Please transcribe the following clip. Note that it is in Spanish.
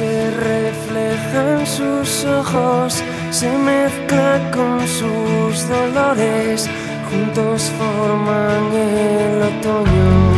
se refleja en sus ojos, se mezcla con sus dolores, juntos forman el otoño.